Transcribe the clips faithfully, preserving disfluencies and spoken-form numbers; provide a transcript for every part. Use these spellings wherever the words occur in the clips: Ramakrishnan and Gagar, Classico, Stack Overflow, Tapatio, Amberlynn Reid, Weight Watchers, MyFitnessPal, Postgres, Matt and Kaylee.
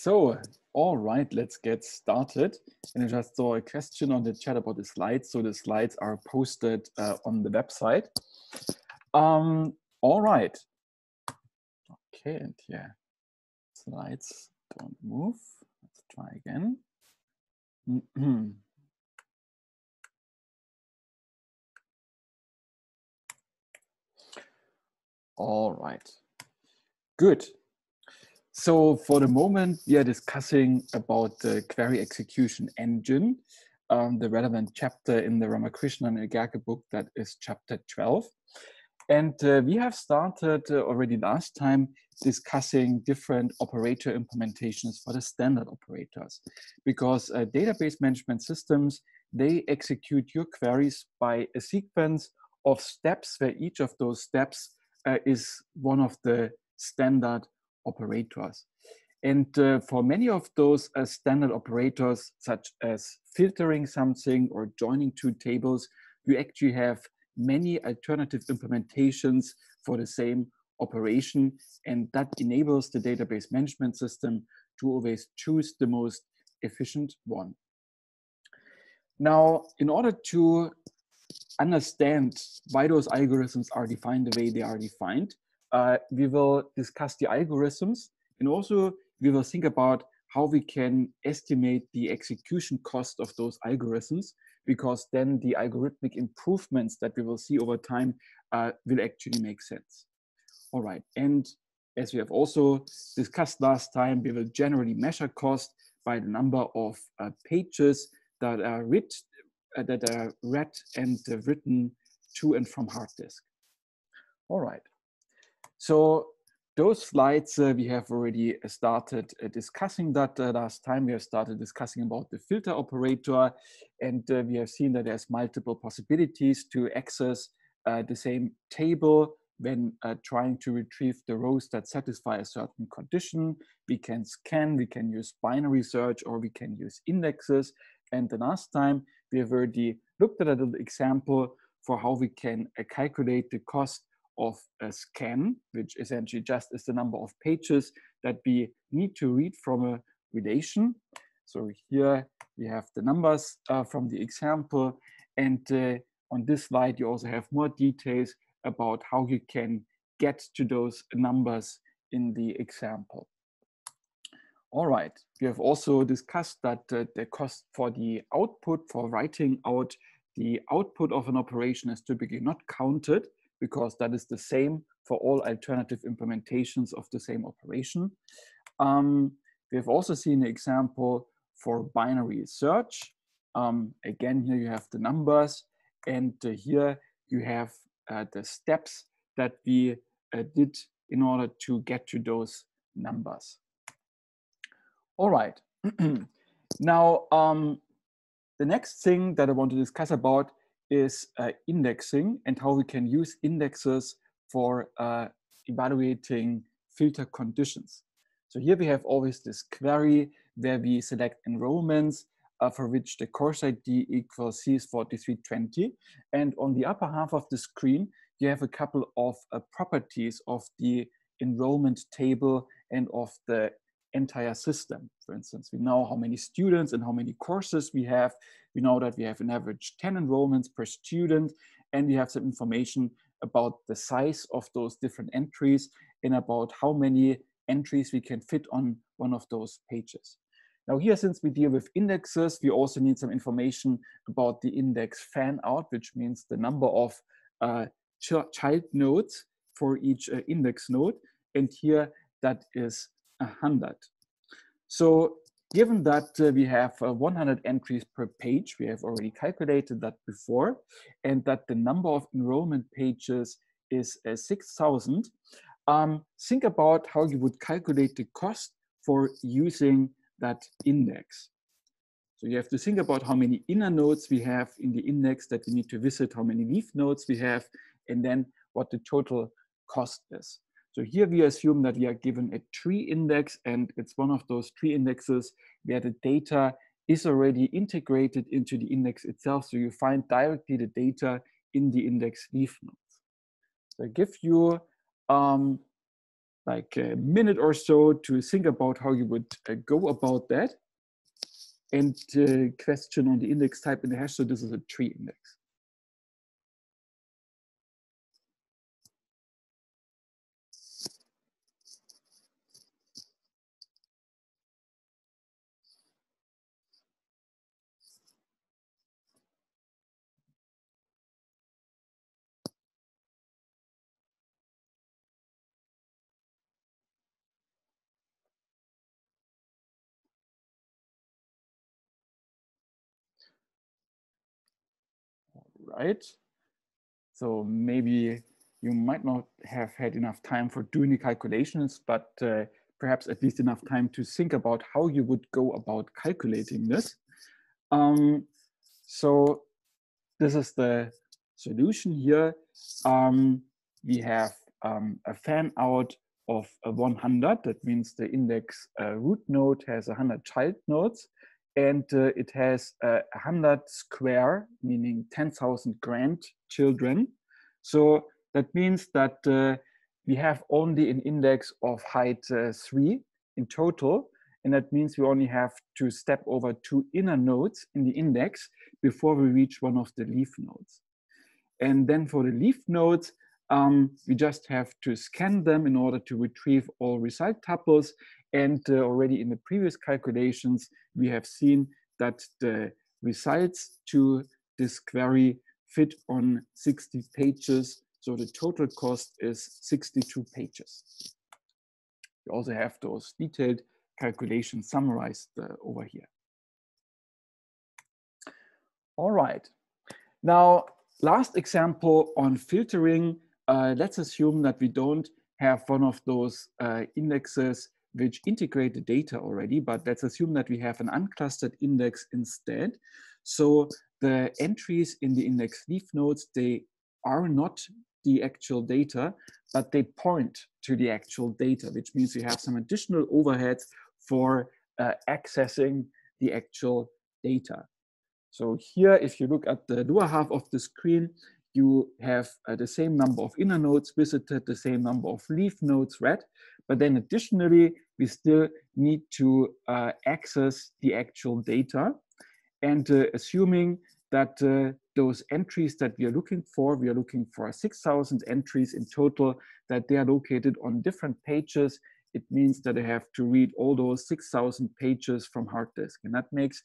So, all right, let's get started. And I just saw a question on the chat about the slides. So the slides are posted uh, on the website. Um, all right. Okay, and yeah, slides don't move. Let's try again. Mm-hmm. All right, good. So for the moment, we are discussing about the query execution engine, um, the relevant chapter in the Ramakrishnan and Gagar book, that is chapter twelve. And uh, we have started uh, already last time discussing different operator implementations for the standard operators, because uh, database management systems, they execute your queries by a sequence of steps where each of those steps uh, is one of the standard operators. And uh, for many of those uh, standard operators, such as filtering something or joining two tables, you actually have many alternative implementations for the same operation. And that enables the database management system to always choose the most efficient one. Now, in order to understand why those algorithms are defined the way they are defined, Uh, we will discuss the algorithms, and also we will think about how we can estimate the execution cost of those algorithms, because then the algorithmic improvements that we will see over time uh, will actually make sense. All right, and as we have also discussed last time, we will generally measure cost by the number of uh, pages that are, read, uh, that are read and uh, written to and from hard disk. All right. So those slides, uh, we have already started uh, discussing that uh, last time. We have started discussing about the filter operator, and uh, we have seen that there's multiple possibilities to access uh, the same table when uh, trying to retrieve the rows that satisfy a certain condition. We can scan, we can use binary search, or we can use indexes. And the last time we have already looked at a little example for how we can uh, calculate the cost of a scan, which essentially just is the number of pages that we need to read from a relation. So here we have the numbers uh, from the example. And uh, on this slide, you also have more details about how you can get to those numbers in the example. All right, we have also discussed that uh, the cost for the output, for writing out the output of an operation, is typically not counted, because that is the same for all alternative implementations of the same operation. Um, we have also seen an example for binary search. Um, again, here you have the numbers, and uh, here you have uh, the steps that we uh, did in order to get to those numbers. All right. Now, um, the next thing that I want to discuss about is uh, indexing, and how we can use indexes for uh, evaluating filter conditions. So here we have always this query where we select enrollments uh, for which the course I D equals C is forty-three twenty. And on the upper half of the screen, you have a couple of uh, properties of the enrollment table and of the entire system. For instance, we know how many students and how many courses we have. We know that we have an average ten enrollments per student, and we have some information about the size of those different entries and about how many entries we can fit on one of those pages. Now here, since we deal with indexes, we also need some information about the index fan out, which means the number of uh, ch child nodes for each uh, index node. And here that is one hundred. So given that uh, we have uh, one hundred entries per page, we have already calculated that before, and that the number of enrollment pages is uh, six thousand, um, think about how you would calculate the cost for using that index. So you have to think about how many inner nodes we have in the index that we need to visit, how many leaf nodes we have, and then what the total cost is. So here we assume that we are given a tree index, and it's one of those tree indexes where the data is already integrated into the index itself. So you find directly the data in the index leaf nodes. So I give you um, like a minute or so to think about how you would uh, go about that. And uh, question on the index type in the hash. So this is a tree index. Right, so maybe you might not have had enough time for doing the calculations, but uh, perhaps at least enough time to think about how you would go about calculating this. Um, so this is the solution here. Um, we have um, a fan out of a one hundred. That means the index uh, root node has one hundred child nodes. And uh, it has uh, one hundred square, meaning ten thousand grandchildren. So that means that uh, we have only an index of height uh, three in total. And that means we only have to step over two inner nodes in the index before we reach one of the leaf nodes. And then for the leaf nodes, um, we just have to scan them in order to retrieve all result tuples. And uh, already in the previous calculations, we have seen that the results to this query fit on sixty pages. So the total cost is sixty-two pages. We also have those detailed calculations summarized uh, over here. All right. Now, last example on filtering. Uh, let's assume that we don't have one of those uh, indexes which integrate the data already, but let's assume that we have an unclustered index instead. So the entries in the index leaf nodes, they are not the actual data, but they point to the actual data, which means we have some additional overheads for uh, accessing the actual data. So here, if you look at the lower half of the screen, you have uh, the same number of inner nodes visited, the same number of leaf nodes read, but then additionally, we still need to uh, access the actual data. And uh, assuming that uh, those entries that we are looking for, we are looking for six thousand entries in total, that they are located on different pages, it means that I have to read all those six thousand pages from hard disk. And that makes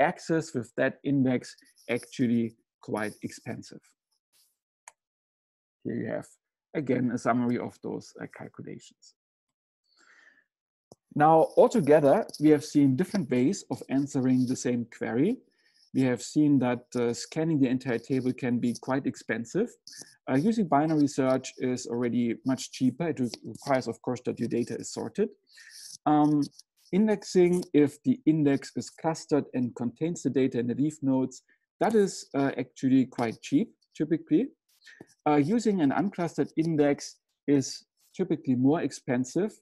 access with that index actually quite expensive. Here you have, again, a summary of those uh, calculations. Now, altogether, we have seen different ways of answering the same query. We have seen that uh, scanning the entire table can be quite expensive. Uh, using binary search is already much cheaper. It requires, of course, that your data is sorted. Um, indexing, if the index is clustered and contains the data in the leaf nodes, that is uh, actually quite cheap, typically. Uh, using an unclustered index is typically more expensive.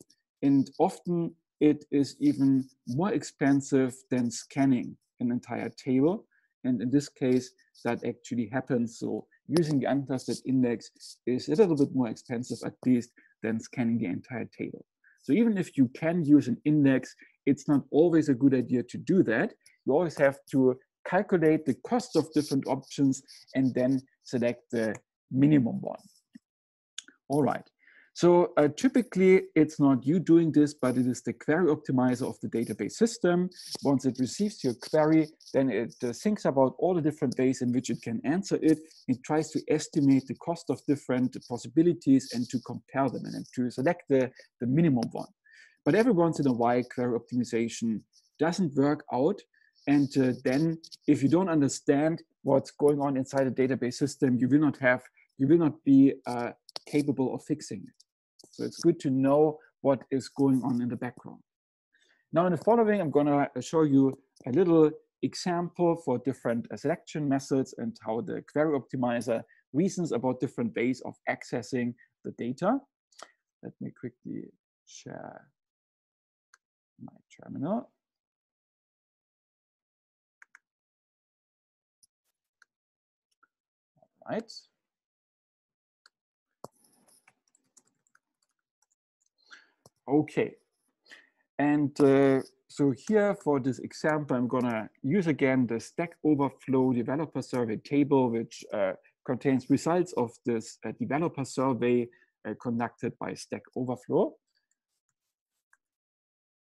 And often it is even more expensive than scanning an entire table. And in this case, that actually happens. So using the unclustered index is a little bit more expensive, at least, than scanning the entire table. So even if you can use an index, it's not always a good idea to do that. You always have to calculate the cost of different options and then select the minimum one. All right. So uh, typically, it's not you doing this, but it is the query optimizer of the database system. Once it receives your query, then it uh, thinks about all the different ways in which it can answer it. It tries to estimate the cost of different possibilities and to compare them and to select the, the minimum one. But every once in a while, query optimization doesn't work out. And uh, then if you don't understand what's going on inside a database system, you will not have, you will not be uh, capable of fixing it. So it's good to know what is going on in the background. Now in the following, I'm gonna show you a little example for different selection methods and how the query optimizer reasons about different ways of accessing the data. Let me quickly share my terminal. All right. Okay. And uh, so here for this example, I'm gonna use again the Stack Overflow developer survey table, which uh, contains results of this uh, developer survey uh, conducted by Stack Overflow.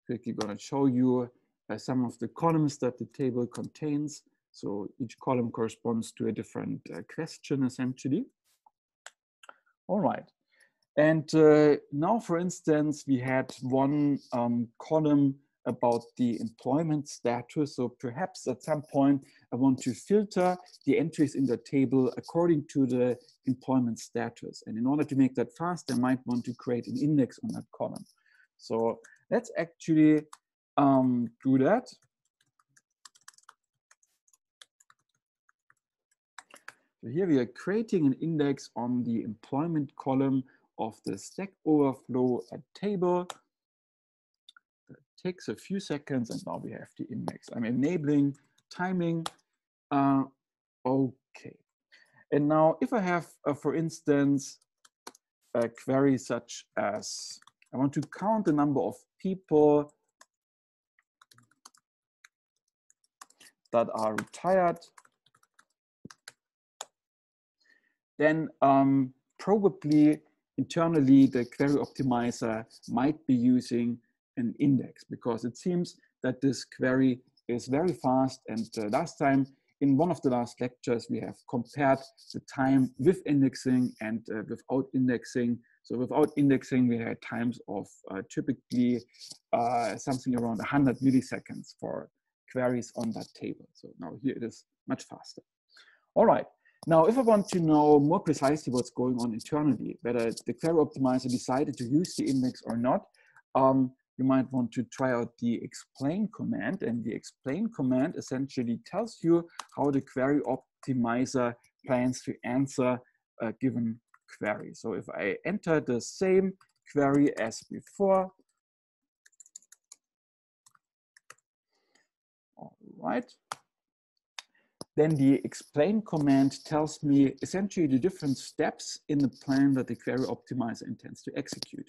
Quickly gonna show you uh, some of the columns that the table contains. So each column corresponds to a different uh, question essentially. All right. And uh, now, for instance, we had one um, column about the employment status. So perhaps at some point, I want to filter the entries in the table according to the employment status. And in order to make that fast, I might want to create an index on that column. So let's actually um, do that. So here we are creating an index on the employment column of the Stack Overflow table. That takes a few seconds, and now we have the index. I'm enabling timing. Uh, okay. And now if I have, uh, for instance, a query such as, I want to count the number of people that are retired, then um, probably internally, the query optimizer might be using an index, because it seems that this query is very fast. And uh, last time, in one of the last lectures, we have compared the time with indexing and uh, without indexing. So without indexing, we had times of uh, typically uh, something around one hundred milliseconds for queries on that table. So now here it is much faster. All right. Now, if I want to know more precisely what's going on internally, whether the query optimizer decided to use the index or not, um, you might want to try out the explain command. And the explain command essentially tells you how the query optimizer plans to answer a given query. So if I enter the same query as before, all right. Then the explain command tells me essentially the different steps in the plan that the query optimizer intends to execute.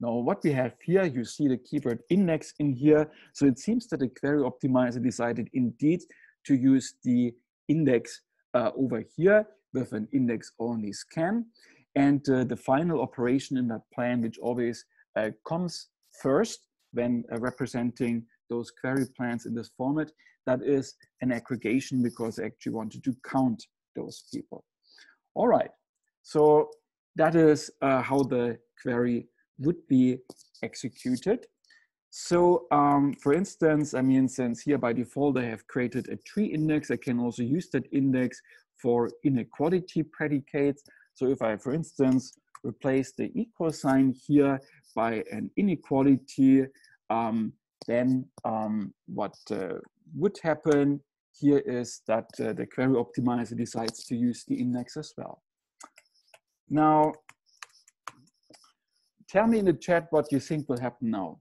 Now, what we have here, you see the keyword index in here. So it seems that the query optimizer decided indeed to use the index uh, over here with an index only scan. And uh, the final operation in that plan, which always uh, comes first when uh, representing those query plans in this format, that is an aggregation, because I actually wanted to count those people. All right, so that is uh, how the query would be executed. So um, for instance, I mean, since here by default I have created a tree index, I can also use that index for inequality predicates. So if I, for instance, replace the equal sign here by an inequality, um, then um, what uh, would happen here is that uh, the query optimizer decides to use the index as well. Now, tell me in the chat what you think will happen now.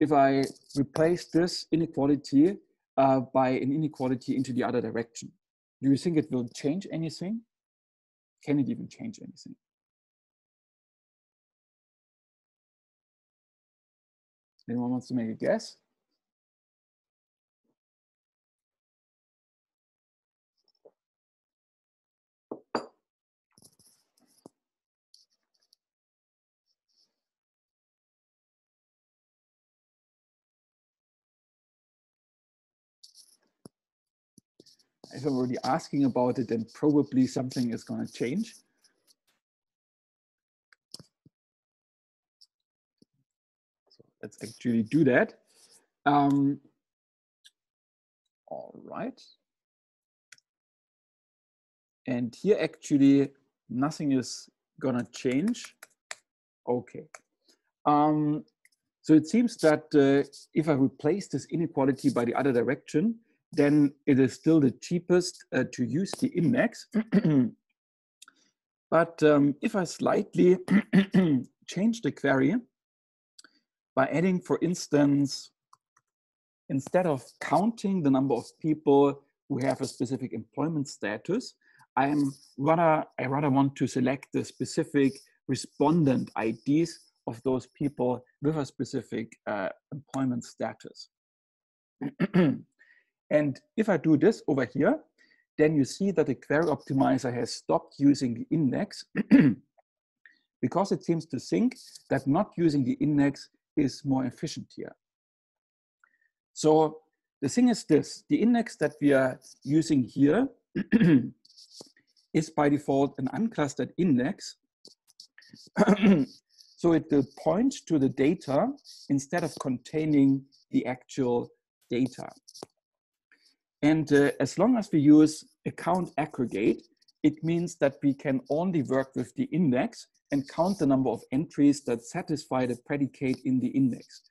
If I replace this inequality uh, by an inequality into the other direction, do you think it will change anything? Can it even change anything? Anyone wants to make a guess? If I'm already asking about it, then probably something is going to change. Let's actually do that. Um, all right. And here actually nothing is gonna change. Okay. Um, so it seems that uh, if I replace this inequality by the other direction, then it is still the cheapest uh, to use the index. But um, if I slightly change the query, by adding, for instance, instead of counting the number of people who have a specific employment status, I'm rather, I rather want to select the specific respondent I Ds of those people with a specific uh, employment status. And if I do this over here, then you see that the query optimizer has stopped using the index because it seems to think that not using the index is more efficient here. So the thing is this, the index that we are using here is by default an unclustered index. So it will point to the data instead of containing the actual data. And uh, as long as we use account aggregate, it means that we can only work with the index and count the number of entries that satisfy the predicate in the index.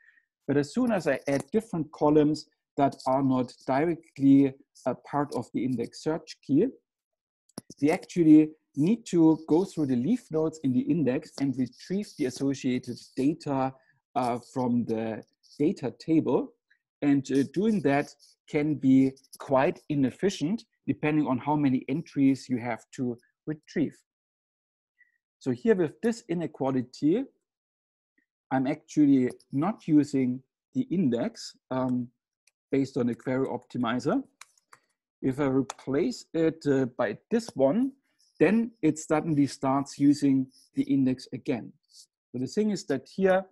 But as soon as I add different columns that are not directly a part of the index search key, we actually need to go through the leaf nodes in the index and retrieve the associated data uh, from the data table. And uh, doing that can be quite inefficient depending on how many entries you have to retrieve. So here with this inequality, I'm actually not using the index um, based on the query optimizer. If I replace it uh, by this one, then it suddenly starts using the index again. So the thing is that here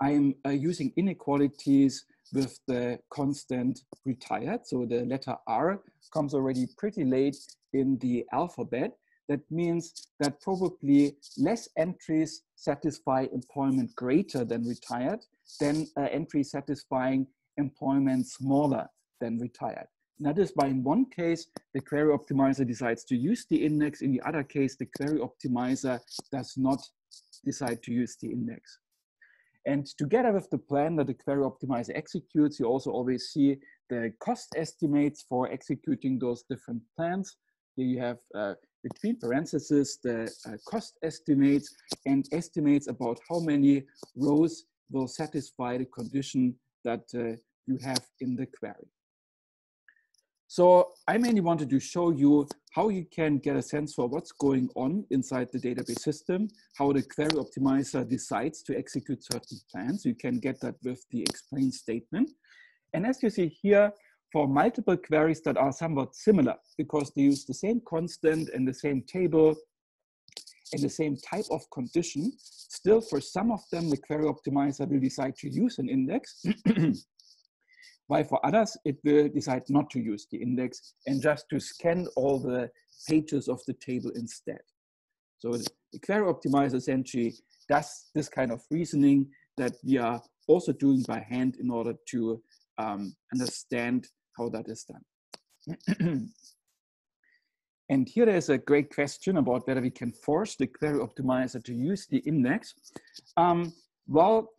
I'm uh, using inequalities with the constant retired. So the letter R comes already pretty late in the alphabet. That means that probably less entries satisfy employment greater than retired than uh, entries satisfying employment smaller than retired. And that is why in one case, the query optimizer decides to use the index. In the other case, the query optimizer does not decide to use the index. And together with the plan that the query optimizer executes, you also always see the cost estimates for executing those different plans. Here you have uh, between parentheses the uh, cost estimates and estimates about how many rows will satisfy the condition that uh, you have in the query. So I mainly wanted to show you how you can get a sense for what's going on inside the database system, how the query optimizer decides to execute certain plans. You can get that with the explain statement. And as you see here, for multiple queries that are somewhat similar because they use the same constant and the same table and the same type of condition, still for some of them, the query optimizer will decide to use an index. While for others, it will decide not to use the index and just to scan all the pages of the table instead. So the query optimizer essentially does this kind of reasoning that we are also doing by hand in order to um, understand how that is done. And here there's a great question about whether we can force the query optimizer to use the index. Um, well,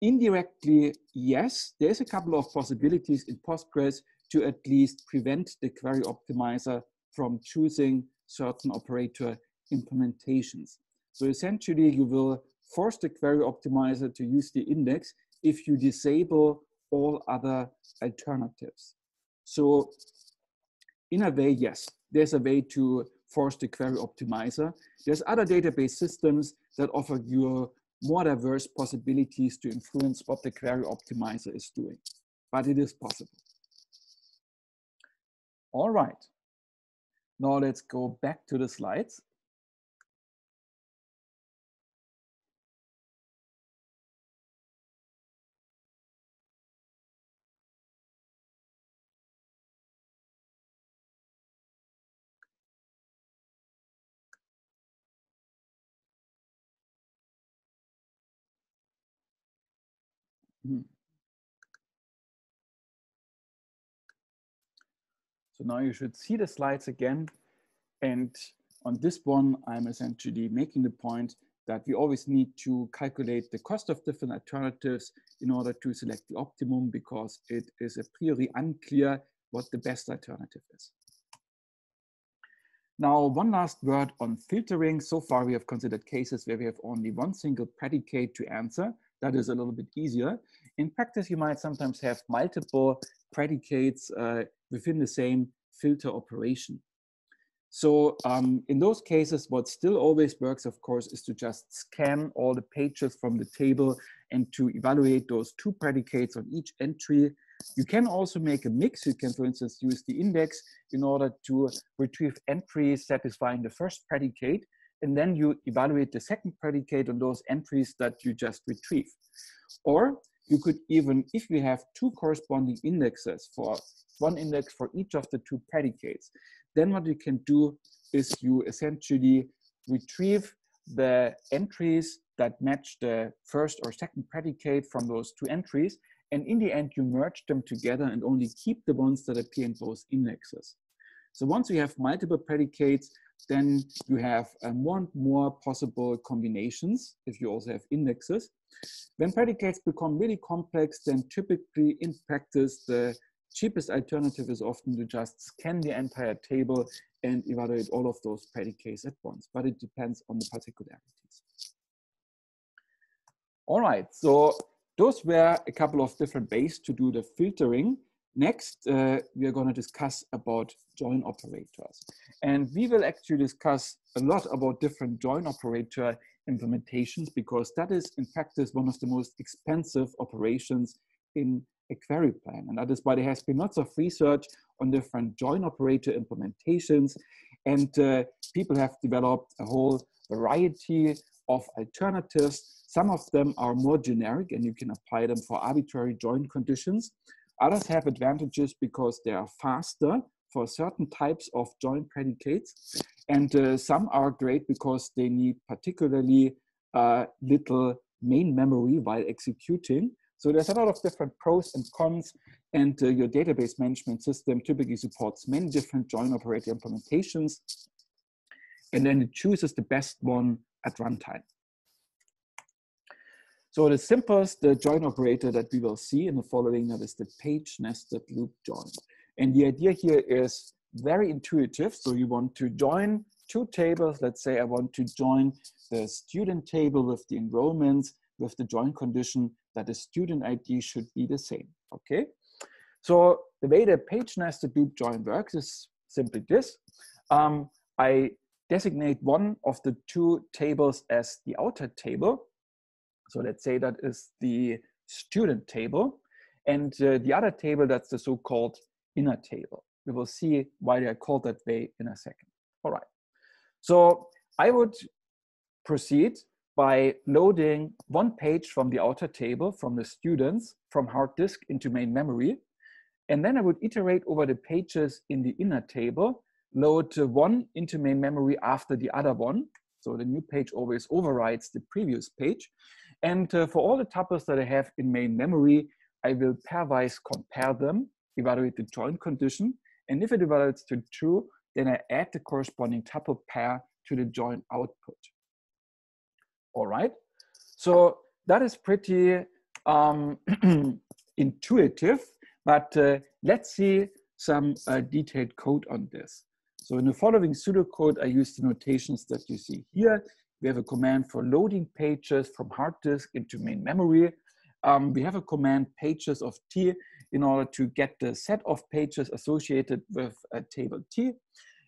indirectly, yes, there's a couple of possibilities in Postgres to at least prevent the query optimizer from choosing certain operator implementations. So essentially, you will force the query optimizer to use the index if you disable all other alternatives. So in a way, yes, there's a way to force the query optimizer. There's other database systems that offer you more diverse possibilities to influence what the query optimizer is doing, but it is possible. All right, now let's go back to the slides. So now you should see the slides again. And on this one, I'm essentially making the point that we always need to calculate the cost of different alternatives in order to select the optimum because it is a priori unclear what the best alternative is. Now, one last word on filtering. So far, we have considered cases where we have only one single predicate to answer. That is a little bit easier. In practice, you might sometimes have multiple predicates uh, within the same filter operation. So um, in those cases, what still always works, of course, is to just scan all the pages from the table and to evaluate those two predicates on each entry. You can also make a mix. You can, for instance, use the index in order to retrieve entries satisfying the first predicate, and then you evaluate the second predicate on those entries that you just retrieve. Or you could even, if you have two corresponding indexes, for one index for each of the two predicates, then what you can do is you essentially retrieve the entries that match the first or second predicate from those two entries, and in the end you merge them together and only keep the ones that appear in both indexes. So once you have multiple predicates, then you have more and more possible combinations if you also have indexes. When predicates become really complex, then typically in practice the cheapest alternative is often to just scan the entire table and evaluate all of those predicates at once, but it depends on the particularities. All right, so those were a couple of different ways to do the filtering. Next, uh, we are going to discuss about join operators. And we will actually discuss a lot about different join operator implementations, because that is in practice one of the most expensive operations in a query plan. And that is why there has been lots of research on different join operator implementations. And uh, people have developed a whole variety of alternatives. Some of them are more generic and you can apply them for arbitrary join conditions. Others have advantages because they are faster for certain types of join predicates. And uh, some are great because they need particularly uh, little main memory while executing. So there's a lot of different pros and cons, and uh, your database management system typically supports many different join operator implementations, and then it chooses the best one at runtime. So the simplest the join operator that we will see in the following, that is the page nested loop join. And the idea here is very intuitive. So you want to join two tables. Let's say I want to join the student table with the enrollments with the join condition that the student I D should be the same, okay? So the way the page nested loop join works is simply this. Um, I designate one of the two tables as the outer table. So let's say that is the student table, and uh, the other table, that's the so-called inner table. We will see why they are called that way in a second. All right. So I would proceed by loading one page from the outer table, from the students, from hard disk into main memory. And then I would iterate over the pages in the inner table, load one into main memory after the other one. So the new page always overrides the previous page. And uh, for all the tuples that I have in main memory, I will pairwise compare them, evaluate the join condition. And if it evaluates to true, then I add the corresponding tuple pair to the join output. All right. So that is pretty um, intuitive, but uh, let's see some uh, detailed code on this. So in the following pseudocode, I use the notations that you see here. We have a command for loading pages from hard disk into main memory. Um, we have a command pages of T in order to get the set of pages associated with a table T.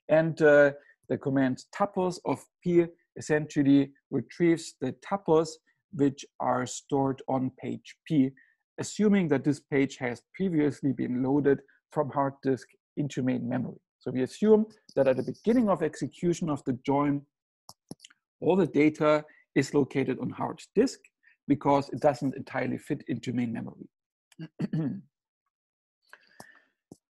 And uh, the command tuples of P essentially retrieves the tuples which are stored on page P, assuming that this page has previously been loaded from hard disk into main memory. So we assume that at the beginning of execution of the join, all the data is located on hard disk because it doesn't entirely fit into main memory.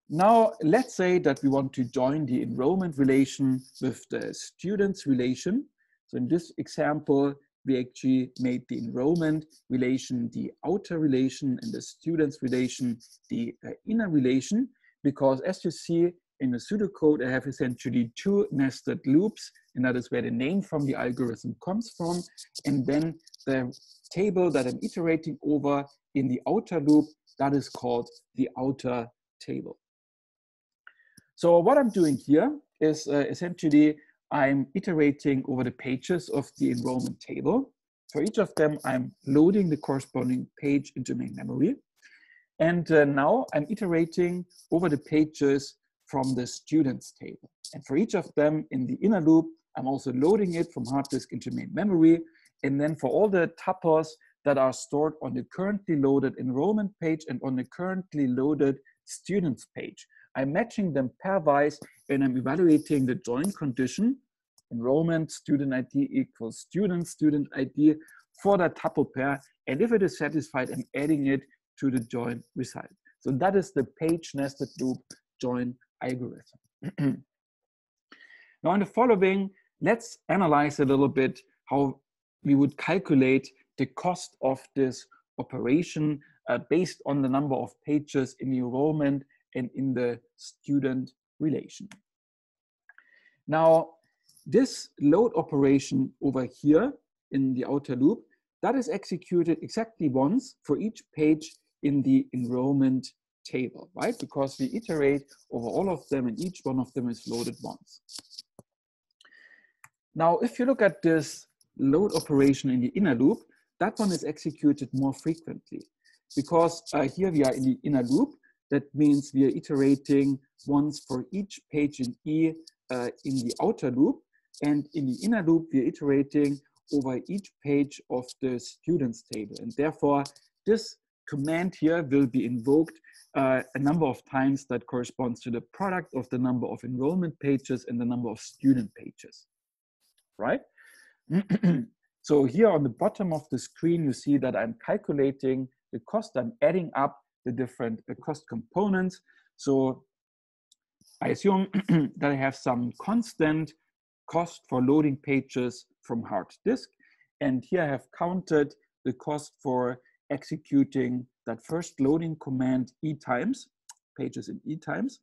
Now, let's say that we want to join the enrollment relation with the students relation. So in this example, we actually made the enrollment relation the outer relation and the students relation the uh, inner relation, because as you see in the pseudocode, I have essentially two nested loops, and that is where the name from the algorithm comes from. And then the table that I'm iterating over in the outer loop, that is called the outer table. So what I'm doing here is uh, essentially I'm iterating over the pages of the enrollment table. For each of them, I'm loading the corresponding page into main memory. And uh, now I'm iterating over the pages from the students table. And for each of them in the inner loop, I'm also loading it from hard disk into main memory. And then for all the tuples that are stored on the currently loaded enrollment page and on the currently loaded students page, I'm matching them pairwise and I'm evaluating the join condition, enrollment, student I D equals student, student I D for that tuple pair. And if it is satisfied, I'm adding it to the join result. So that is the page nested loop join algorithm. Now in the following, let's analyze a little bit how we would calculate the cost of this operation uh, based on the number of pages in the enrollment and in the student relation. Now, this load operation over here in the outer loop, that is executed exactly once for each page in the enrollment table, right? Because we iterate over all of them and each one of them is loaded once. Now, if you look at this load operation in the inner loop, that one is executed more frequently because uh, here we are in the inner loop. That means we are iterating once for each page in E uh, in the outer loop, and in the inner loop, we are iterating over each page of the students table. And therefore, this command here will be invoked uh, a number of times that corresponds to the product of the number of enrollment pages and the number of student pages, right? So here on the bottom of the screen, you see that I'm calculating the cost. I'm adding up the different cost components. So I assume that I have some constant cost for loading pages from hard disk. And here I have counted the cost for executing that first loading command E times, pages in E times.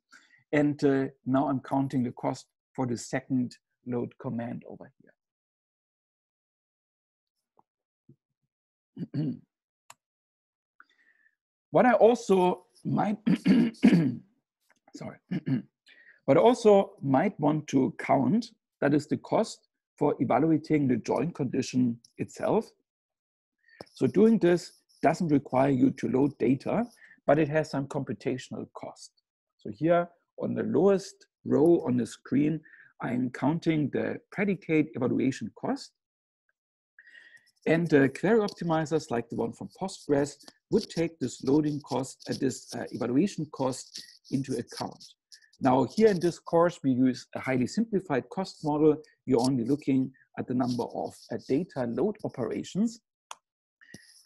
And uh, now I'm counting the cost for the second load command over here. What I also might, sorry, what I also might want to count, that is the cost for evaluating the join condition itself. So doing this doesn't require you to load data, but it has some computational cost. So here on the lowest row on the screen, I'm counting the predicate evaluation cost. And uh, query optimizers like the one from Postgres would take this loading cost, uh, this uh, evaluation cost into account. Now here in this course, we use a highly simplified cost model. You're only looking at the number of uh, data load operations.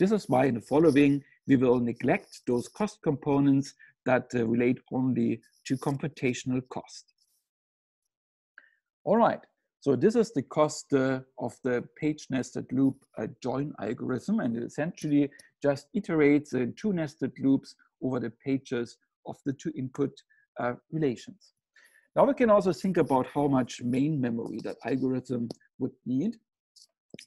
This is why in the following, we will neglect those cost components that uh, relate only to computational cost. All right. So this is the cost uh, of the page nested loop uh, join algorithm, and it essentially just iterates in two nested loops over the pages of the two input uh, relations. Now we can also think about how much main memory that algorithm would need.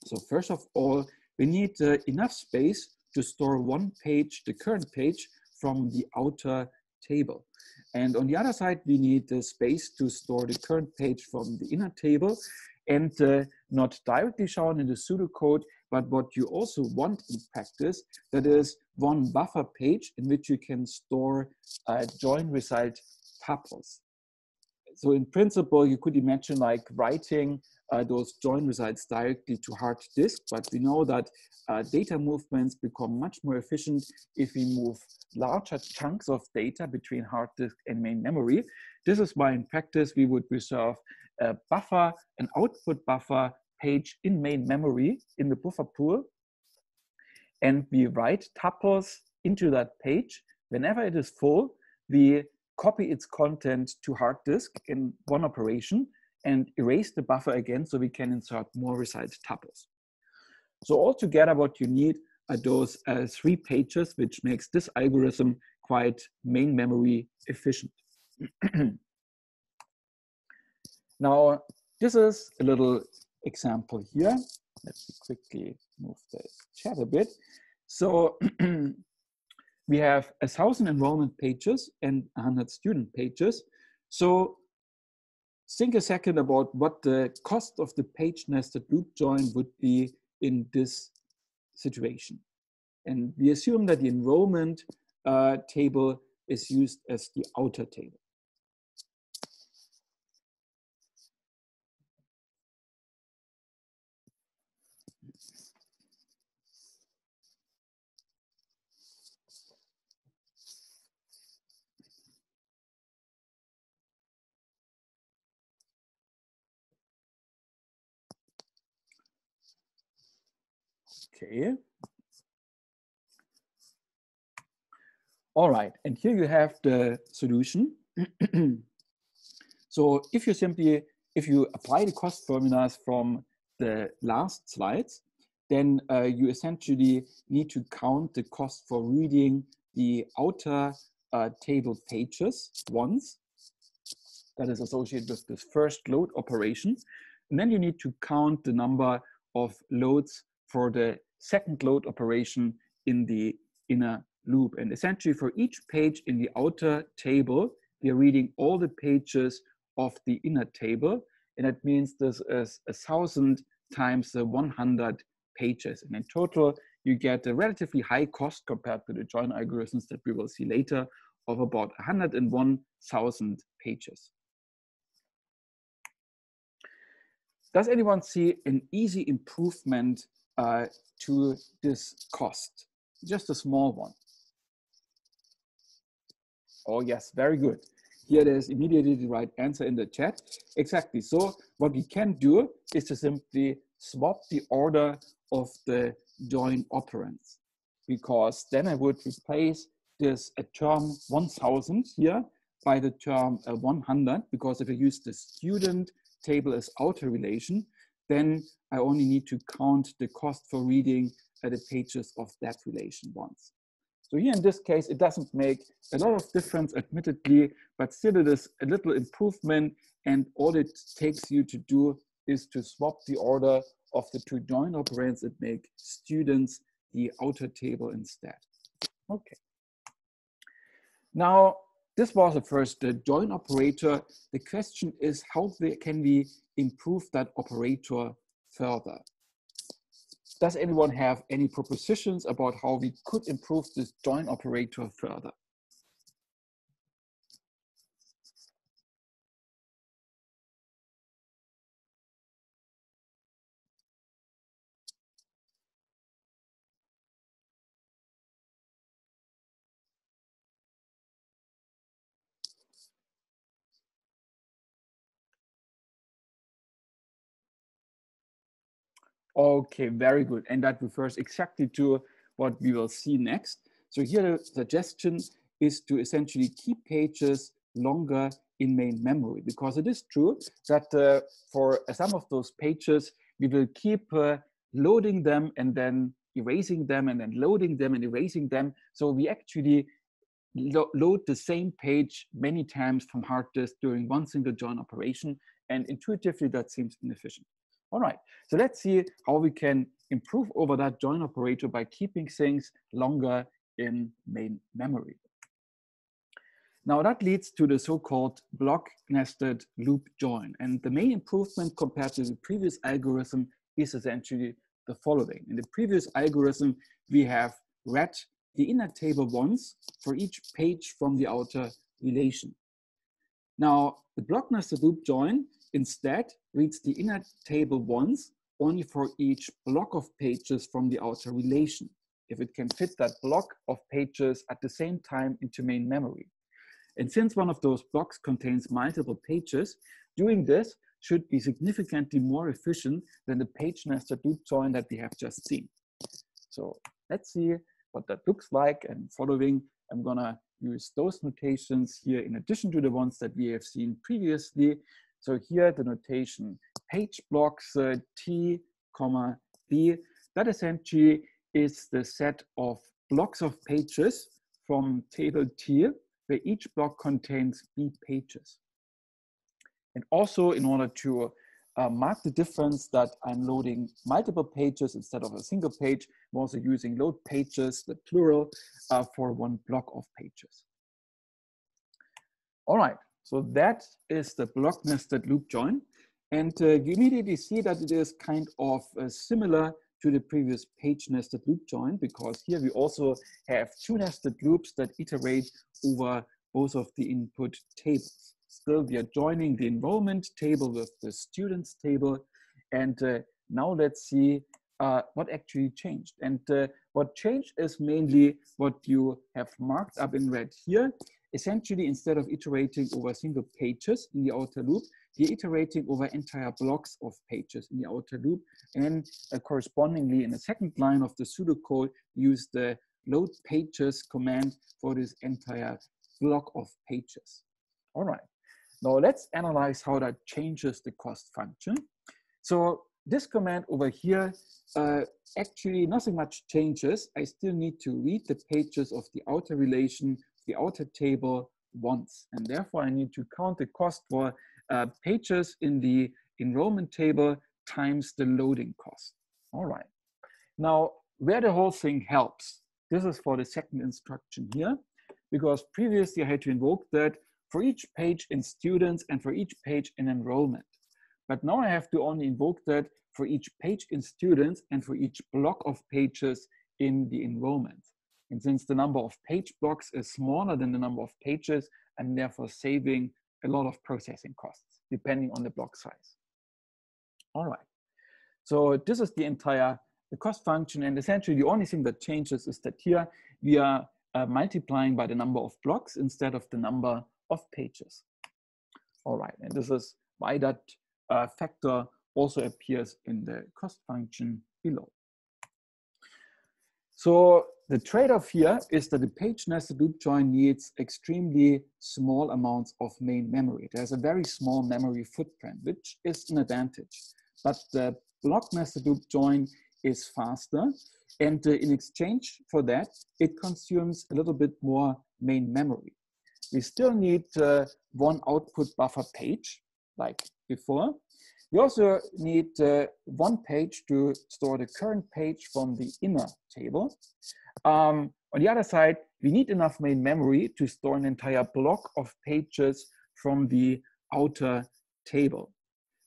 So first of all, we need uh, enough space to store one page, the current page, from the outer table. And on the other side, we need the space to store the current page from the inner table, and uh, not directly shown in the pseudocode, but what you also want in practice, that is one buffer page in which you can store uh, join result tuples. So in principle, you could imagine like writing uh, those join results directly to hard disk, but we know that uh, data movements become much more efficient if we move larger chunks of data between hard disk and main memory. This is why in practice, we would reserve a buffer, an output buffer page in main memory in the buffer pool. And we write tuples into that page. Whenever it is full, we copy its content to hard disk in one operation and erase the buffer again so we can insert more result tuples. So altogether, what you need are those uh, three pages, which makes this algorithm quite main memory efficient. Now, this is a little example here. Let me quickly move the chat a bit. So we have a thousand enrollment pages and one hundred student pages. So think a second about what the cost of the page nested loop join would be in this situation. And we assume that the enrollment uh, table is used as the outer table. Okay. All right, and here you have the solution. So if you simply, if you apply the cost formulas from the last slides, then uh, you essentially need to count the cost for reading the outer uh, table pages once. That is associated with this first load operation. And then you need to count the number of loads for the second load operation in the inner loop. And essentially for each page in the outer table, we are reading all the pages of the inner table. And that means this is a thousand times the one hundred pages. And in total, you get a relatively high cost compared to the join algorithms that we will see later of about one hundred one thousand pages. Does anyone see an easy improvement uh, to this cost? Just a small one. Oh yes, very good. Here there's immediately the right answer in the chat. Exactly, so what we can do is to simply swap the order of the join operands, because then I would replace this a term one thousand here by the term uh, one hundred, because if I use the student table as outer relation, then I only need to count the cost for reading uh, the pages of that relation once. So here in this case, it doesn't make a lot of difference admittedly, but still it is a little improvement, and all it takes you to do is to swap the order of the two join operands and make students the outer table instead. Okay. Now, this was the first uh, join operator. The question is, how we, can we improve that operator further? Does anyone have any propositions about how we could improve this join operator further? Okay, very good. And that refers exactly to what we will see next. So here the suggestion is to essentially keep pages longer in main memory, because it is true that uh, for some of those pages, we will keep uh, loading them and then erasing them and then loading them and erasing them. So we actually lo load the same page many times from hard disk during one single join operation. And intuitively, that seems inefficient. All right, so let's see how we can improve over that join operator by keeping things longer in main memory. Now that leads to the so-called block nested loop join. And the main improvement compared to the previous algorithm is essentially the following. In the previous algorithm, we have read the inner table once for each page from the outer relation. Now the block nested loop join instead reads the inner table once only for each block of pages from the outer relation, if it can fit that block of pages at the same time into main memory. And since one of those blocks contains multiple pages, doing this should be significantly more efficient than the page nested loop join that we have just seen. So let's see what that looks like, and following, I'm gonna use those notations here in addition to the ones that we have seen previously. So here the notation page blocks uh, T, comma B, that essentially is the set of blocks of pages from table T, where each block contains B pages. And also in order to uh, mark the difference that I'm loading multiple pages instead of a single page, I'm also using load pages, the plural, uh, for one block of pages. All right. So that is the block nested loop join. And uh, you immediately see that it is kind of uh, similar to the previous page nested loop join, because here we also have two nested loops that iterate over both of the input tables. Still, we are joining the enrollment table with the students table. And uh, now let's see uh, what actually changed. And uh, what changed is mainly what you have marked up in red here. Essentially, instead of iterating over single pages in the outer loop, You're iterating over entire blocks of pages in the outer loop, and uh, correspondingly in the second line of the pseudocode, use the load pages command for this entire block of pages. All right, now let's analyze how that changes the cost function. So this command over here, uh, actually nothing much changes. I still need to read the pages of the outer relation, the outer table once, and therefore I need to count the cost for uh, pages in the enrollment table times the loading cost. All right, now where the whole thing helps, this is for the second instruction here, because previously I had to invoke that for each page in students and for each page in enrollment. But now I have to only invoke that for each page in students and for each block of pages in the enrollment. And since the number of page blocks is smaller than the number of pages, I'm therefore saving a lot of processing costs, depending on the block size. All right, so this is the entire the cost function, and essentially the only thing that changes is that here we are uh, multiplying by the number of blocks instead of the number of pages. All right, and this is why that uh, factor also appears in the cost function below. So the trade-off here is that the page nested loop join needs extremely small amounts of main memory. There's a very small memory footprint, which is an advantage, but the block nested loop join is faster, and uh, in exchange for that, it consumes a little bit more main memory. We still need uh, one output buffer page, like before. We also need uh, one page to store the current page from the inner table. Um, on the other side, we need enough main memory to store an entire block of pages from the outer table.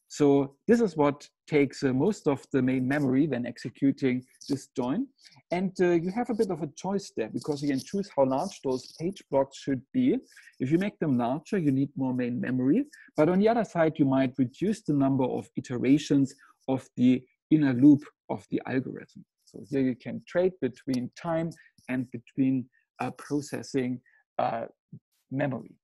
So this is what takes uh, most of the main memory when executing this join. And uh, you have a bit of a choice there, because you can choose how large those page blocks should be. If you make them larger, you need more main memory. But on the other side, you might reduce the number of iterations of the inner loop of the algorithm. So here you can trade between time and between uh, processing uh, memory.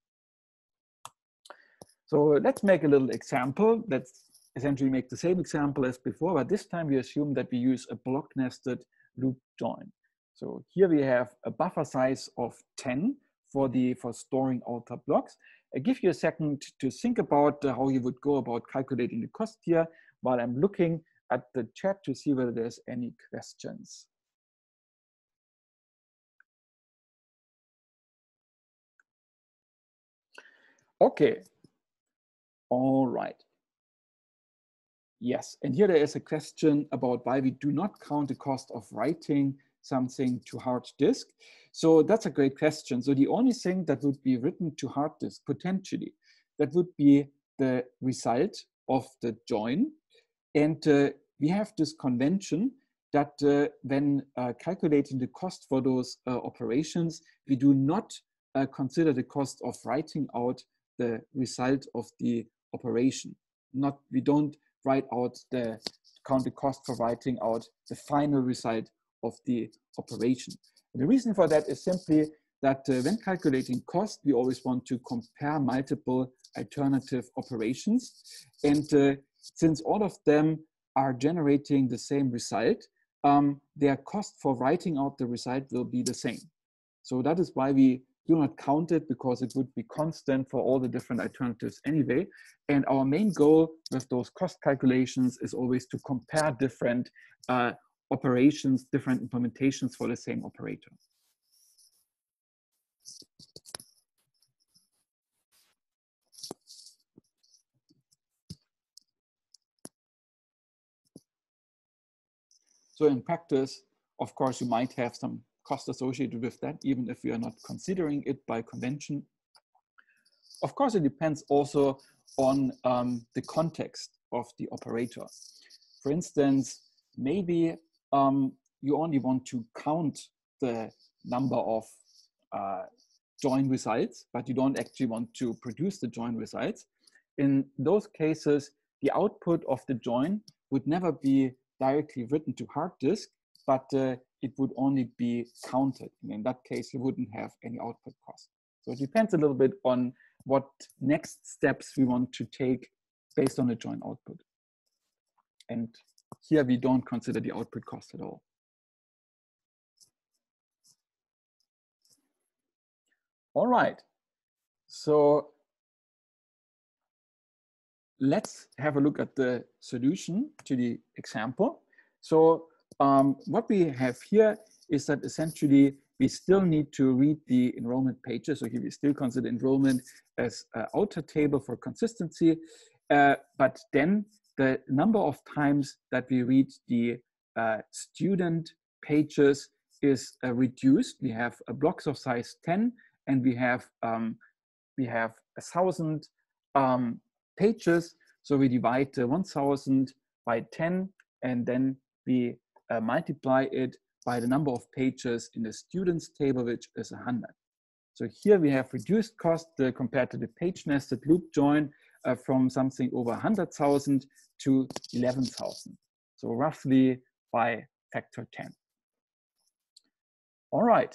So let's make a little example. Let's essentially make the same example as before, but this time we assume that we use a block nested loop join. So here we have a buffer size of ten for the for storing outer blocks. I'll give you a second to think about how you would go about calculating the cost here, while I'm looking at the chat to see whether there's any questions. Okay. All right. Yes, and here there is a question about why we do not count the cost of writing something to hard disk. So that's a great question. So the only thing that would be written to hard disk potentially, that would be the result of the join. And uh, we have this convention that uh, when uh, calculating the cost for those uh, operations, we do not uh, consider the cost of writing out the result of the operation. Not, we don't write out the, count the cost for writing out the final result of the operation. And the reason for that is simply that uh, when calculating cost, we always want to compare multiple alternative operations. And uh, since all of them are generating the same result, um, their cost for writing out the result will be the same. So that is why we do not count it, because it would be constant for all the different alternatives anyway. And our main goal with those cost calculations is always to compare different uh, operations, different implementations for the same operator. So in practice, of course, you might have some cost associated with that, even if we are not considering it by convention. Of course, it depends also on um, the context of the operator. For instance, maybe um, you only want to count the number of uh, join results, but you don't actually want to produce the join results. In those cases, the output of the join would never be directly written to hard disk, but uh, it would only be counted. And in that case, you wouldn't have any output cost. So it depends a little bit on what next steps we want to take based on a join output. And here we don't consider the output cost at all. All right, so let's have a look at the solution to the example. So um, what we have here is that essentially we still need to read the enrollment pages. So here we still consider enrollment as an outer table for consistency, uh, but then the number of times that we read the uh, student pages is uh, reduced. We have a blocks of size ten. And we have um, we have a thousand um, pages, so we divide uh, one thousand by ten, and then we uh, multiply it by the number of pages in the students table, which is a hundred. So here we have reduced cost uh, compared to the page nested loop join uh, from something over a hundred thousand to eleven thousand. So roughly by factor ten. All right.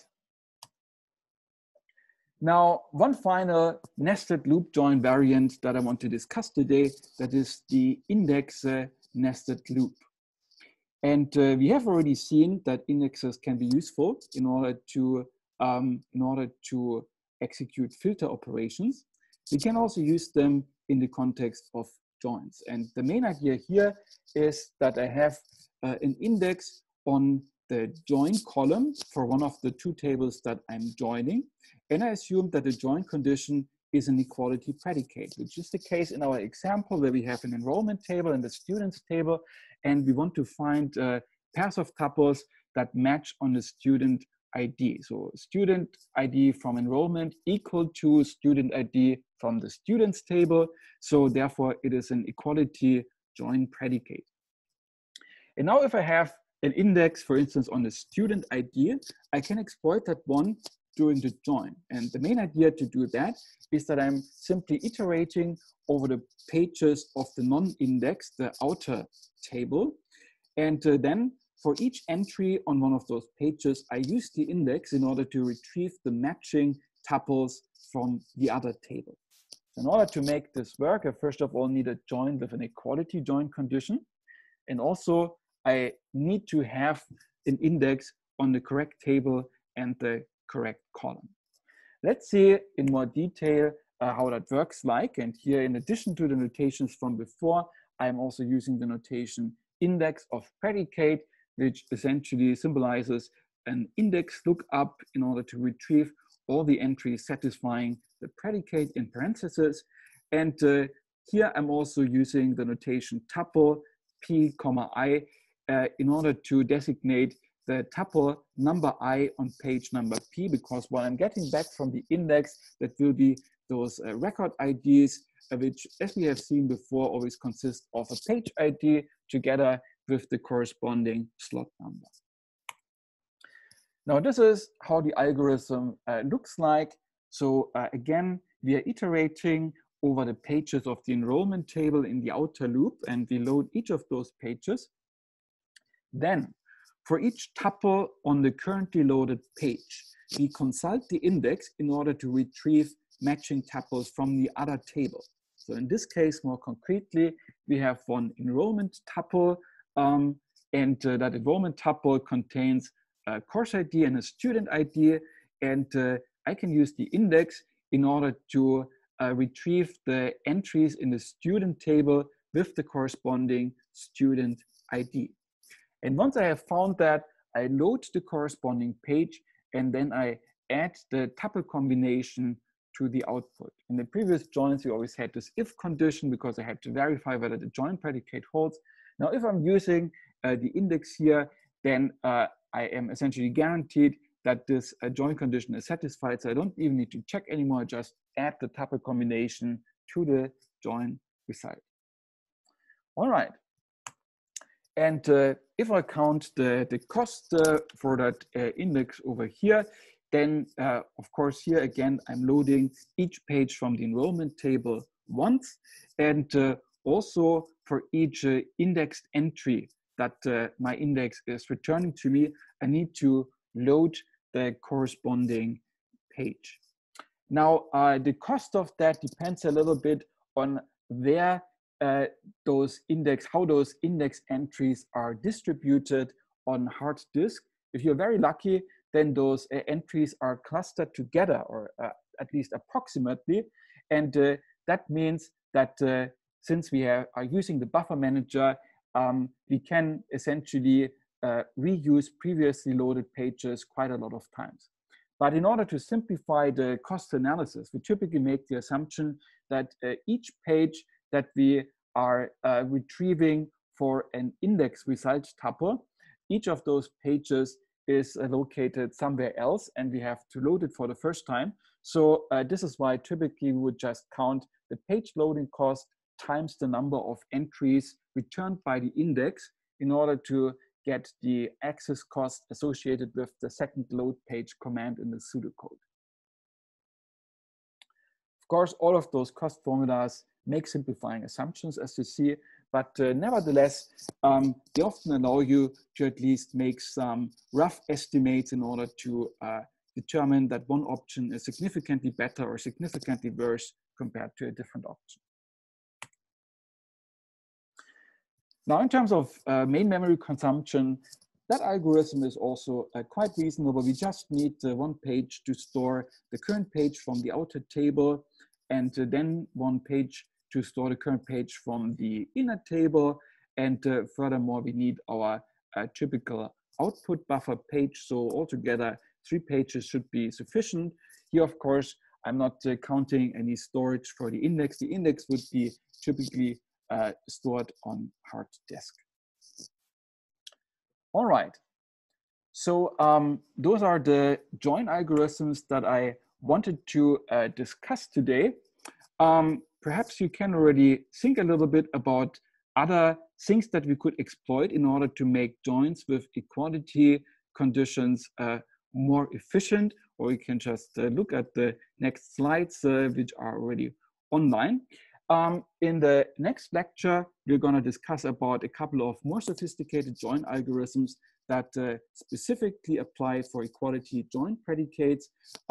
Now, one final nested loop join variant that I want to discuss today, that is the index uh, nested loop. And uh, we have already seen that indexes can be useful in order to, um, in order to execute filter operations. We can also use them in the context of joins. And the main idea here is that I have uh, an index on the join column for one of the two tables that I'm joining. And I assume that the join condition is an equality predicate, which is the case in our example where we have an enrollment table and the students table, and we want to find uh, pairs of tuples that match on the student I D. So student I D from enrollment equal to student I D from the students table. So therefore it is an equality join predicate. And now if I have an index, for instance, on the student I D, I can exploit that one during the join. And the main idea to do that is that I'm simply iterating over the pages of the non-index, the outer table. And uh, then for each entry on one of those pages, I use the index in order to retrieve the matching tuples from the other table. In order to make this work, I first of all need a join with an equality join condition. And also I need to have an index on the correct table and the correct column. Let's see in more detail uh, how that works like. And here, in addition to the notations from before, I'm also using the notation index of predicate, which essentially symbolizes an index lookup in order to retrieve all the entries satisfying the predicate in parentheses. And uh, here I'm also using the notation tuple p comma I uh, in order to designate the tuple number I on page number P, because what I'm getting back from the index, that will be those uh, record I Ds, uh, which, as we have seen before, always consist of a page I D together with the corresponding slot number. Now, this is how the algorithm uh, looks like. So uh, again, we are iterating over the pages of the enrollment table in the outer loop, and we load each of those pages. Then, for each tuple on the currently loaded page, we consult the index in order to retrieve matching tuples from the other table. So in this case, more concretely, we have one enrollment tuple, um, and uh, that enrollment tuple contains a course I D and a student I D, and uh, I can use the index in order to uh, retrieve the entries in the student table with the corresponding student I D. And once I have found that, I load the corresponding page, and then I add the tuple combination to the output. In the previous joins, we always had this if condition because I had to verify whether the join predicate holds. Now, if I'm using uh, the index here, then uh, I am essentially guaranteed that this uh, join condition is satisfied. So I don't even need to check anymore. I just add the tuple combination to the join result. All right. And uh, if I count the, the cost uh, for that uh, index over here, then uh, of course here again, I'm loading each page from the enrollment table once. And uh, also for each uh, indexed entry that uh, my index is returning to me, I need to load the corresponding page. Now, uh, the cost of that depends a little bit on where uh, those index, how those index entries are distributed on hard disk. If you're very lucky, then those uh, entries are clustered together, or uh, at least approximately. And uh, that means that uh, since we have, are using the buffer manager, um, we can essentially uh, reuse previously loaded pages quite a lot of times. But in order to simplify the cost analysis, we typically make the assumption that uh, each page that we are uh, retrieving for an index result tuple, each of those pages is uh, located somewhere else, and we have to load it for the first time. So uh, this is why typically we would just count the page loading cost times the number of entries returned by the index in order to get the access cost associated with the second load page command in the pseudocode. Of course, all of those cost formulas make simplifying assumptions, as you see, but uh, nevertheless, um, they often allow you to at least make some rough estimates in order to uh, determine that one option is significantly better or significantly worse compared to a different option. Now, in terms of uh, main memory consumption, that algorithm is also uh, quite reasonable. We just need uh, one page to store the current page from the outer table, and uh, then one page to store the current page from the inner table. And uh, furthermore, we need our uh, typical output buffer page. So altogether, three pages should be sufficient. Here, of course, I'm not uh, counting any storage for the index. The index would be typically Uh, stored on hard disk. All right, so um, those are the join algorithms that I wanted to uh, discuss today. Um, perhaps you can already think a little bit about other things that we could exploit in order to make joins with equality conditions uh, more efficient, or you can just uh, look at the next slides uh, which are already online. Um, in the next lecture, we're going to discuss about a couple of more sophisticated join algorithms that uh, specifically apply for equality join predicates.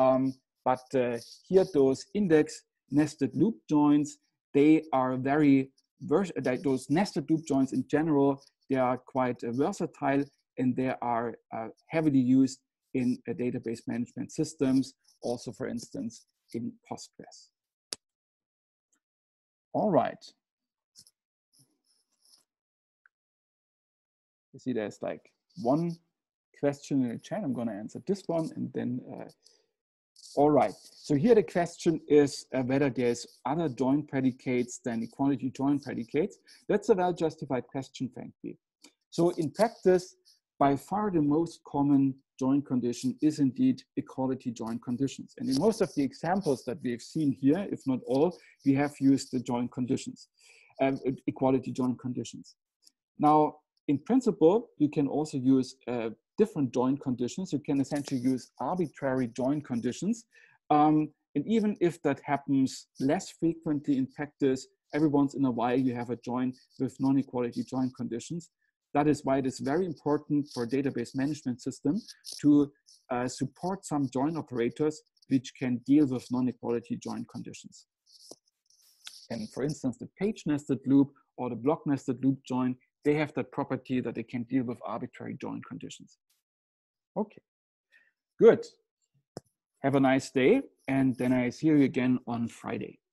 Um, but uh, here, those index nested loop joins, they are very versatile. Those nested loop joins in general, they are quite uh, versatile, and they are uh, heavily used in uh, database management systems, also, for instance, in Postgres. All right. You see there's like one question in the chat. I'm going to answer this one and then, uh, all right. So here the question is uh, whether there's other join predicates than equality join predicates. That's a well-justified question, frankly. So in practice, by far the most common join condition is indeed equality join conditions. And in most of the examples that we've seen here, if not all, we have used the join conditions, uh, equality join conditions. Now, in principle, you can also use uh, different join conditions. You can essentially use arbitrary join conditions. Um, and even if that happens less frequently in practice, every once in a while you have a join with non-equality join conditions. That is why it is very important for database management system to uh, support some join operators which can deal with non-equality join conditions. And for instance, the page nested loop or the block nested loop join, they have that property that they can deal with arbitrary join conditions. Okay, good. Have a nice day, and then I see you again on Friday.